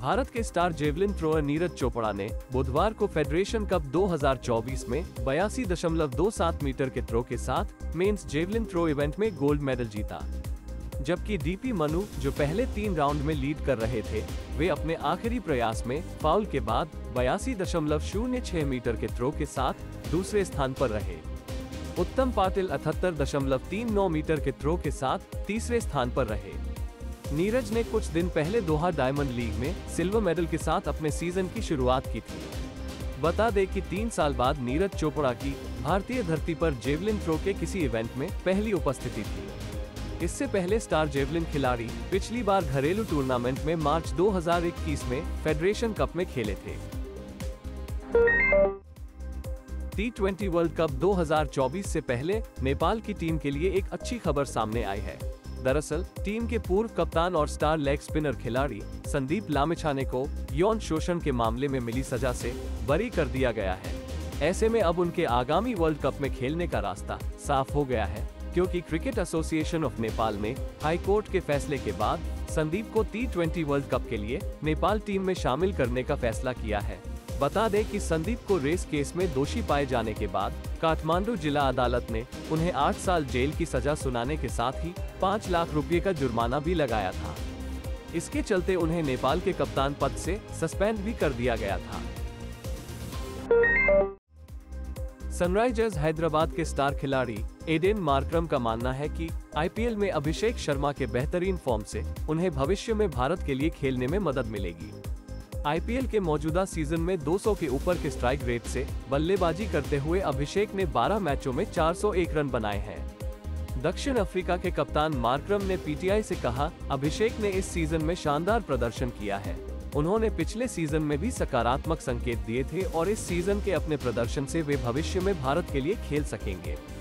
भारत के star javelin thrower Neeraj Chopra ने बुधवार को फेडरेशन कप 2024 में 82.27 मीटर के थ्रो के साथ मेंस जेवलिन थ्रो इवेंट में गोल्ड मेडल जीता, जबकि डीपी मनु, जो पहले 3 राउंड में लीड कर रहे थे, वे अपने आखिरी प्रयास में फाउल के बाद 82.06 मीटर के थ्रो के साथ दूसरे स्थान पर रहे। उत्तम पाटिल 78.39 मीटर के थ्रो के साथ तीसरे स्थान पर रहे। नीरज ने कुछ दिन पहले दोहा डायमंड लीग में सिल्वर मेडल के साथ अपने सीजन की शुरुआत की थी। बता दें कि 3 साल बाद नीरज चोपड़ा की भारतीय धरती पर जेवलिन थ्रो के किसी इवेंट में पहली उपस्थिति थी। इससे पहले स्टार जेवलिन खिलाड़ी पिछली बार घरेलू टूर्नामेंट में मार्च 2021 में फेडरेशन कप में खेले थे। T20 वर्ल्ड कप 2024 से पहले नेपाल की टीम के लिए एक अच्छी खबर सामने आई है। दरअसल टीम के पूर्व कप्तान और स्टार लेग स्पिनर खिलाड़ी संदीप लामिचाने को यौन शोषण के मामले में मिली सजा से बरी कर दिया गया है। ऐसे में अब उनके आगामी वर्ल्ड कप में खेलने का रास्ता साफ हो गया है, क्योंकि क्रिकेट एसोसिएशन ऑफ नेपाल में हाई कोर्ट के फैसले के बाद संदीप को T20 वर्ल्ड कप के लिए नेपाल टीम में शामिल करने का फैसला किया है। बता दें कि संदीप को रेस केस में दोषी पाए जाने के बाद काठमांडू जिला अदालत ने उन्हें 8 साल जेल की सजा सुनाने के साथ ही 5 लाख रुपए का जुर्माना भी लगाया था। इसके चलते उन्हें नेपाल के कप्तान पद से सस्पेंड भी कर दिया गया था। सनराइजर्स हैदराबाद के स्टार खिलाड़ी एडेन मारक्रम का मानना है कि IPL में अभिषेक शर्मा के बेहतरीन फॉर्म से उन्हें भविष्य में भारत के लिए खेलने में मदद मिलेगी। IPL के मौजूदा सीजन में 200 के ऊपर के स्ट्राइक रेट से बल्लेबाजी करते हुए अभिषेक ने 12 मैचों में 401 रन बनाए हैं। दक्षिण अफ्रीका के कप्तान मारक्रम ने PTI से कहा, अभिषेक ने इस सीजन में शानदार प्रदर्शन किया है। उन्होंने पिछले सीजन में भी सकारात्मक संकेत दिए थे और इस सीजन के अपने प्रदर्शन से वे भविष्य में भारत के लिए खेल सकेंगे।